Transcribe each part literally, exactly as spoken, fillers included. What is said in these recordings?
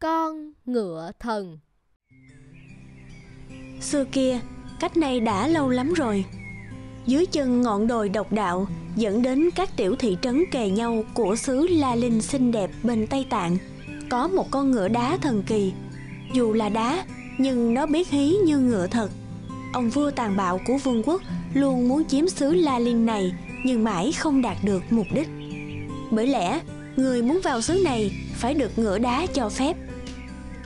Con ngựa thần. Xưa kia, cách nay đã lâu lắm rồi, dưới chân ngọn đồi độc đạo dẫn đến các tiểu thị trấn kề nhau của xứ La Linh xinh đẹp bên Tây Tạng, có một con ngựa đá thần kỳ. Dù là đá, nhưng nó biết hí như ngựa thật. Ông vua tàn bạo của vương quốc luôn muốn chiếm xứ La Linh này, nhưng mãi không đạt được mục đích. Bởi lẽ, người muốn vào xứ này phải được ngựa đá cho phép.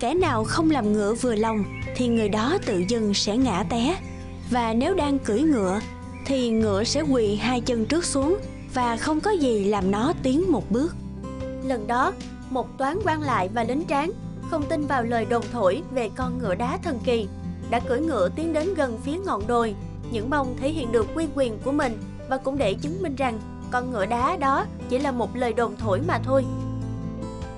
Kẻ nào không làm ngựa vừa lòng thì người đó tự dưng sẽ ngã té. Và nếu đang cưỡi ngựa thì ngựa sẽ quỳ hai chân trước xuống, và không có gì làm nó tiến một bước. Lần đó, một toán quan lại và lính tráng không tin vào lời đồn thổi về con ngựa đá thần kỳ, đã cưỡi ngựa tiến đến gần phía ngọn đồi, những mong thể hiện được uy quyền của mình, và cũng để chứng minh rằng con ngựa đá đó chỉ là một lời đồn thổi mà thôi.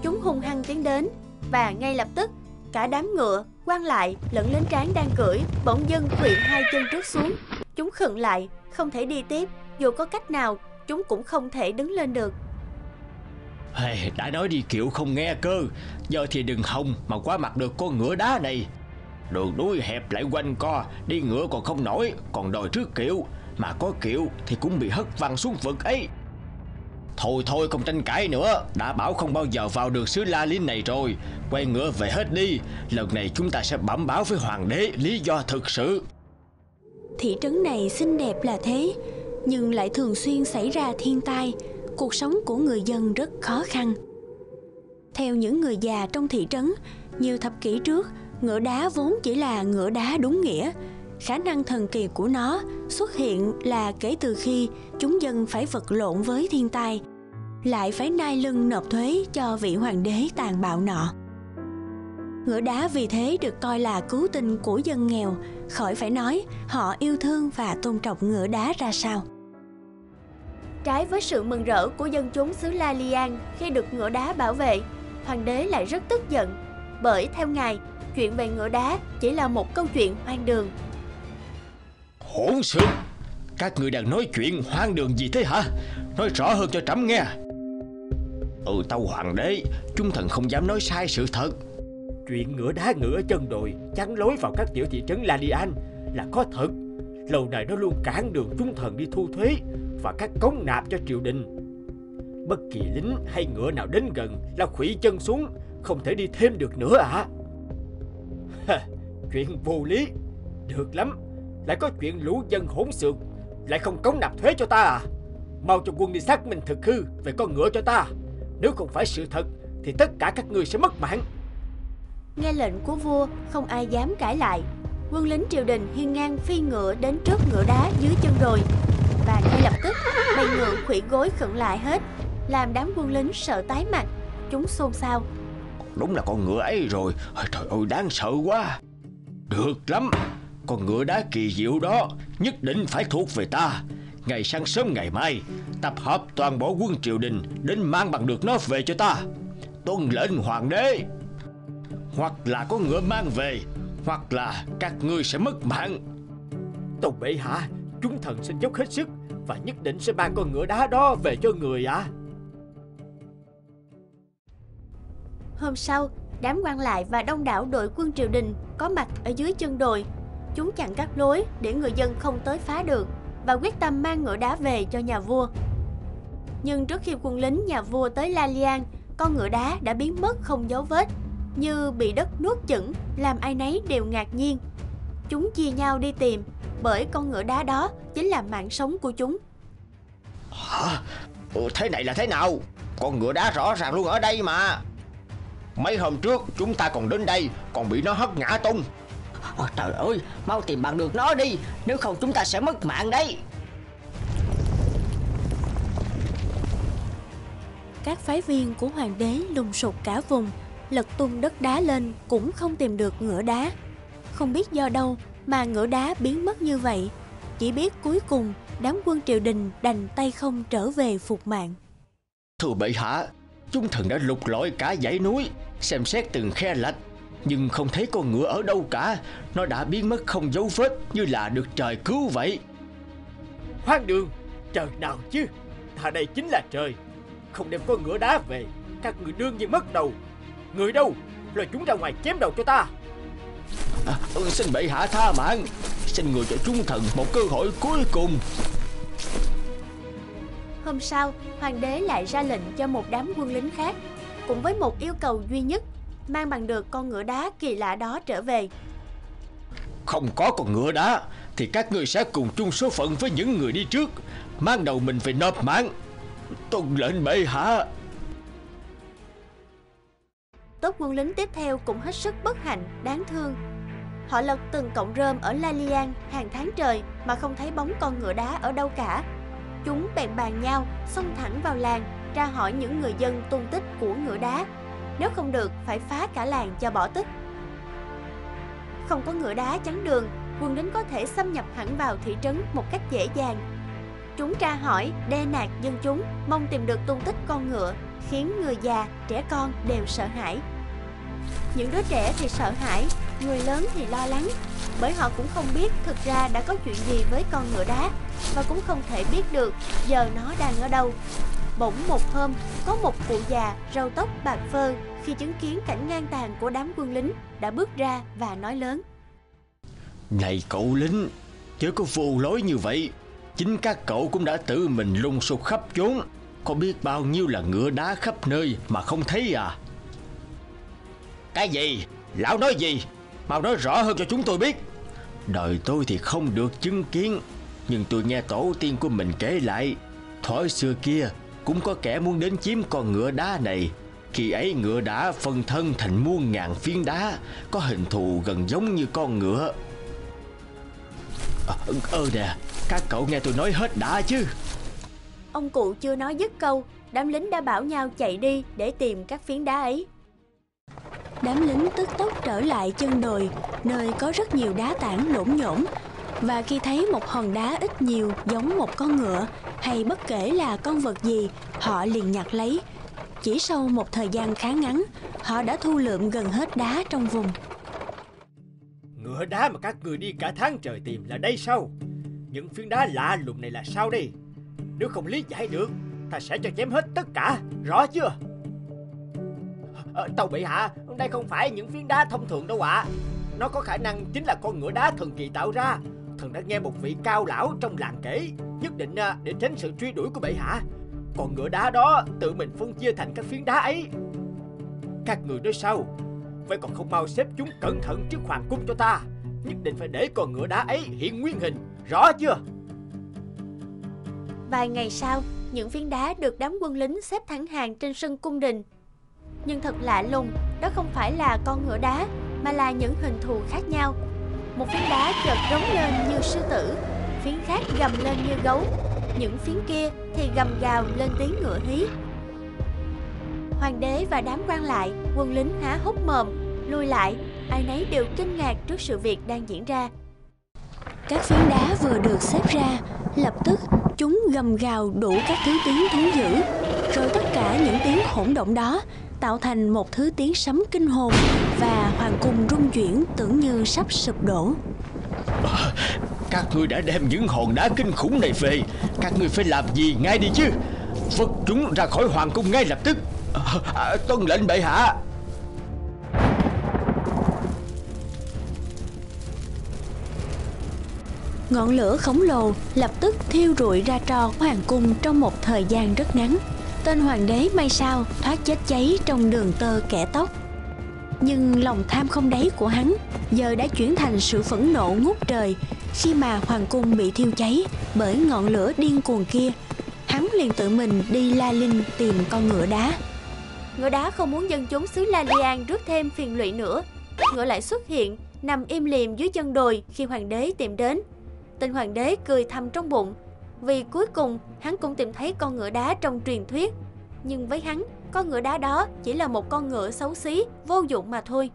Chúng hung hăng tiến đến, và ngay lập tức cả đám ngựa, quan lại lẫn lính tráng đang cưỡi bỗng dưng quỵ hai chân trước xuống. Chúng khựng lại, không thể đi tiếp, dù có cách nào chúng cũng không thể đứng lên được. Hey, đã nói đi kiểu không nghe cơ, giờ thì đừng hòng mà qua mặt được con ngựa đá này. Đường núi hẹp lại quanh co, đi ngựa còn không nổi, còn đòi trước kiệu, mà có kiệu thì cũng bị hất văng xuống vực ấy. Thôi thôi không tranh cãi nữa, đã bảo không bao giờ vào được xứ La Linh này rồi, quay ngựa về hết đi. Lần này chúng ta sẽ bẩm báo với hoàng đế lý do thực sự. Thị trấn này xinh đẹp là thế, nhưng lại thường xuyên xảy ra thiên tai, cuộc sống của người dân rất khó khăn. Theo những người già trong thị trấn, nhiều thập kỷ trước, ngựa đá vốn chỉ là ngựa đá đúng nghĩa. Khả năng thần kỳ của nó xuất hiện là kể từ khi chúng dân phải vật lộn với thiên tai, lại phải nai lưng nộp thuế cho vị hoàng đế tàn bạo nọ. Ngựa đá vì thế được coi là cứu tinh của dân nghèo, khỏi phải nói họ yêu thương và tôn trọng ngựa đá ra sao. Trái với sự mừng rỡ của dân chúng xứ La Liang khi được ngựa đá bảo vệ, hoàng đế lại rất tức giận, bởi theo ngài, chuyện về ngựa đá chỉ là một câu chuyện hoang đường. Hỗn sự! Các người đang nói chuyện hoang đường gì thế hả? Nói rõ hơn cho trẫm nghe. Ừ, tâu hoàng đế, chúng thần không dám nói sai sự thật. Chuyện ngựa đá ngựa chân đồi chắn lối vào các tiểu thị trấn La Lian là có thật. Lâu nay nó luôn cản đường chúng thần đi thu thuế và các cống nạp cho triều đình. Bất kỳ lính hay ngựa nào đến gần là khuỵu chân xuống, không thể đi thêm được nữa ạ. À? Chuyện vô lý. Được lắm, lại có chuyện lũ dân hỗn xược lại không cống nạp thuế cho ta à? Mau cho quân đi xác minh thực hư về con ngựa cho ta. Nếu không phải sự thật thì tất cả các ngươi sẽ mất mạng. Nghe lệnh của vua, không ai dám cãi lại. Quân lính triều đình hiên ngang phi ngựa đến trước ngựa đá dưới chân đồi, và ngay lập tức bầy ngựa khuỵu gối khựng lại hết, làm đám quân lính sợ tái mặt. Chúng xôn xao. Đúng là con ngựa ấy rồi. Trời ơi, đáng sợ quá. Được lắm, con ngựa đá kỳ diệu đó nhất định phải thuộc về ta. Ngày sáng sớm ngày mai, tập hợp toàn bộ quân triều đình đến mang bằng được nó về cho ta. Tuân lệnh hoàng đế. Hoặc là có ngựa mang về, hoặc là các ngươi sẽ mất mạng. Tâu bệ hạ, chúng thần xin dốc hết sức và nhất định sẽ mang con ngựa đá đó về cho người ạ. À. Hôm sau, đám quan lại và đông đảo đội quân triều đình có mặt ở dưới chân đồi. Chúng chặn các lối để người dân không tới phá được, và quyết tâm mang ngựa đá về cho nhà vua. Nhưng trước khi quân lính nhà vua tới La Liang, con ngựa đá đã biến mất không dấu vết, như bị đất nuốt chửng, làm ai nấy đều ngạc nhiên. Chúng chia nhau đi tìm, bởi con ngựa đá đó chính là mạng sống của chúng. Hả? Ừ, thế này là thế nào? Con ngựa đá rõ ràng luôn ở đây mà. Mấy hôm trước chúng ta còn đến đây, còn bị nó hất ngã tung. Ôi, trời ơi, mau tìm bằng được nó đi, nếu không chúng ta sẽ mất mạng đấy. Các phái viên của hoàng đế lùng sục cả vùng, lật tung đất đá lên cũng không tìm được ngựa đá. Không biết do đâu mà ngựa đá biến mất như vậy. Chỉ biết cuối cùng đám quân triều đình đành tay không trở về phục mạng. Thưa bệ hạ, chúng thần đã lục lọi cả dãy núi, xem xét từng khe lạch, nhưng không thấy con ngựa ở đâu cả. Nó đã biến mất không dấu vết, như là được trời cứu vậy. Hoang đường, trời nào chứ. Thà đây chính là trời. Không đem con ngựa đá về, các người đương nhiên mất đầu. Người đâu? Lôi chúng ra ngoài chém đầu cho ta. À, xin bệ hạ tha mạng, xin người cho chúng thần một cơ hội cuối cùng. Hôm sau, hoàng đế lại ra lệnh cho một đám quân lính khác, cũng với một yêu cầu duy nhất, mang bằng được con ngựa đá kỳ lạ đó trở về. Không có con ngựa đá thì các ngươi sẽ cùng chung số phận với những người đi trước, mang đầu mình phải nộp mạng. Tuân lệnh bệ hạ. Tốt quân lính tiếp theo cũng hết sức bất hạnh, đáng thương. Họ lật từng cọng rơm ở La Lian hàng tháng trời mà không thấy bóng con ngựa đá ở đâu cả. Chúng bèn bàn nhau, xông thẳng vào làng, tra hỏi những người dân tung tích của ngựa đá. Nếu không được, phải phá cả làng cho bỏ tích. Không có ngựa đá chắn đường, quân lính có thể xâm nhập hẳn vào thị trấn một cách dễ dàng. Chúng tra hỏi, đe nạt dân chúng, mong tìm được tung tích con ngựa, khiến người già, trẻ con đều sợ hãi. Những đứa trẻ thì sợ hãi, người lớn thì lo lắng, bởi họ cũng không biết thực ra đã có chuyện gì với con ngựa đá, và cũng không thể biết được giờ nó đang ở đâu. Bỗng một hôm, có một cụ già râu tóc bạc phơ khi chứng kiến cảnh ngang tàn của đám quân lính đã bước ra và nói lớn: Này cậu lính, chớ có vô lối như vậy. Chính các cậu cũng đã tự mình lùng sục khắp chốn, có biết bao nhiêu là ngựa đá khắp nơi mà không thấy à? Cái gì? Lão nói gì? Mau nói rõ hơn cho chúng tôi biết. Đời tôi thì không được chứng kiến, nhưng tôi nghe tổ tiên của mình kể lại, thuở xưa kia cũng có kẻ muốn đến chiếm con ngựa đá này. Khi ấy ngựa đã phân thân thành muôn ngàn phiến đá, có hình thù gần giống như con ngựa. Ơ à, ừ, nè, các cậu nghe tôi nói hết đã chứ? Ông cụ chưa nói dứt câu, đám lính đã bảo nhau chạy đi để tìm các phiến đá ấy. Đám lính tức tốc trở lại chân đồi, nơi có rất nhiều đá tảng lổm nhổm. Và khi thấy một hòn đá ít nhiều giống một con ngựa, hay bất kể là con vật gì, họ liền nhặt lấy. Chỉ sau một thời gian khá ngắn, họ đã thu lượm gần hết đá trong vùng. Ngựa đá mà các người đi cả tháng trời tìm là đây sao? Những phiến đá lạ lùng này là sao đây? Nếu không lý giải được, ta sẽ cho chém hết tất cả, rõ chưa? À, tâu bệ hạ, đây không phải những phiến đá thông thường đâu ạ. À. Nó có khả năng chính là con ngựa đá thần kỳ tạo ra. Thần đã nghe một vị cao lão trong làng kể, nhất định để tránh sự truy đuổi của bệ hạ. Còn ngựa đá đó tự mình phân chia thành các phiến đá ấy. Các người nói sao? Vậy còn không mau xếp chúng cẩn thận trước hoàng cung cho ta. Nhất định phải để con ngựa đá ấy hiện nguyên hình, rõ chưa? Vài ngày sau, những phiến đá được đám quân lính xếp thẳng hàng trên sân cung đình. Nhưng thật lạ lùng, đó không phải là con ngựa đá, mà là những hình thù khác nhau. Một phiến đá chợt rống lên như sư tử, phiến khác gầm lên như gấu, những phiến kia thì gầm gào lên tiếng ngựa hí. Hoàng đế và đám quan lại, quân lính há hốc mồm, lùi lại, ai nấy đều kinh ngạc trước sự việc đang diễn ra. Các phiến đá vừa được xếp ra, lập tức chúng gầm gào đủ các thứ tiếng thú dữ, rồi tất cả những tiếng hỗn động đó tạo thành một thứ tiếng sấm kinh hồn, và hoàng cung rung chuyển tưởng như sắp sụp đổ. À, các ngươi đã đem những hòn đá kinh khủng này về, các ngươi phải làm gì ngay đi chứ? Vứt chúng ra khỏi hoàng cung ngay lập tức. À, à, tuân lệnh bệ hạ. Ngọn lửa khổng lồ lập tức thiêu rụi ra trò hoàng cung trong một thời gian rất ngắn. Tên hoàng đế may sao thoát chết cháy trong đường tơ kẻ tóc. Nhưng lòng tham không đáy của hắn giờ đã chuyển thành sự phẫn nộ ngút trời. Khi mà hoàng cung bị thiêu cháy bởi ngọn lửa điên cuồng kia, hắn liền tự mình đi La Linh tìm con ngựa đá. Ngựa đá không muốn dân chúng xứ La Lian rước thêm phiền lụy nữa. Ngựa lại xuất hiện, nằm im lìm dưới chân đồi khi hoàng đế tìm đến. Tên hoàng đế cười thầm trong bụng, vì cuối cùng hắn cũng tìm thấy con ngựa đá trong truyền thuyết. Nhưng với hắn, con ngựa đá đó chỉ là một con ngựa xấu xí, vô dụng mà thôi.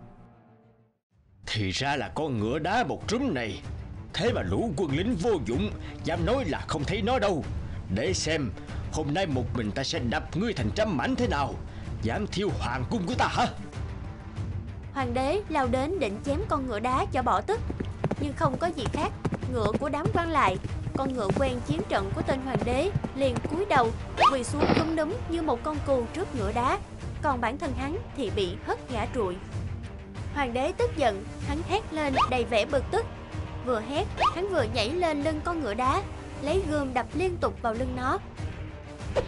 Thì ra là con ngựa đá một trúm này. Thế mà lũ quân lính vô dụng, dám nói là không thấy nó đâu. Để xem, hôm nay một mình ta sẽ đập ngươi thành trăm mảnh thế nào. Dám thiêu hoàng cung của ta hả? Hoàng đế lao đến định chém con ngựa đá cho bỏ tức. Nhưng không có gì khác, ngựa của đám quan lại, con ngựa quen chiến trận của tên hoàng đế, liền cúi đầu quỳ xuống khúm núm như một con cừu trước ngựa đá. Còn bản thân hắn thì bị hất ngã trụi. Hoàng đế tức giận, hắn hét lên đầy vẻ bực tức. Vừa hét, hắn vừa nhảy lên lưng con ngựa đá, lấy gươm đập liên tục vào lưng nó.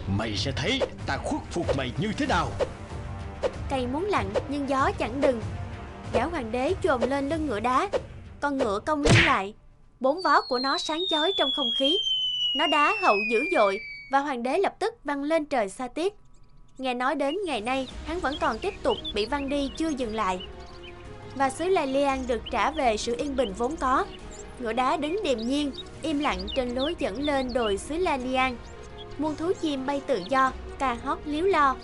Mày sẽ thấy ta khuất phục mày như thế nào. Cây muốn lặng nhưng gió chẳng đừng. Gã hoàng đế chồm lên lưng ngựa đá. Con ngựa cong lưng lại, bốn vó của nó sáng chói trong không khí. Nó đá hậu dữ dội và hoàng đế lập tức văng lên trời xa tiết. Nghe nói đến ngày nay hắn vẫn còn tiếp tục bị văng đi chưa dừng lại. Và xứ Lylian được trả về sự yên bình vốn có. Ngựa đá đứng điềm nhiên, im lặng trên lối dẫn lên đồi xứ Lylian. Muôn thú chim bay tự do, ca hót líu lo.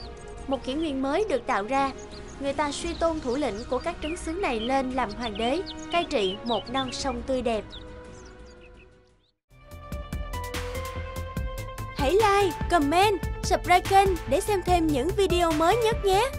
Một kỷ nguyên mới được tạo ra. Người ta suy tôn thủ lĩnh của các trấn xứ này lên làm hoàng đế, cai trị một non sông tươi đẹp. Hãy like, comment, subscribe kênh để xem thêm những video mới nhất nhé!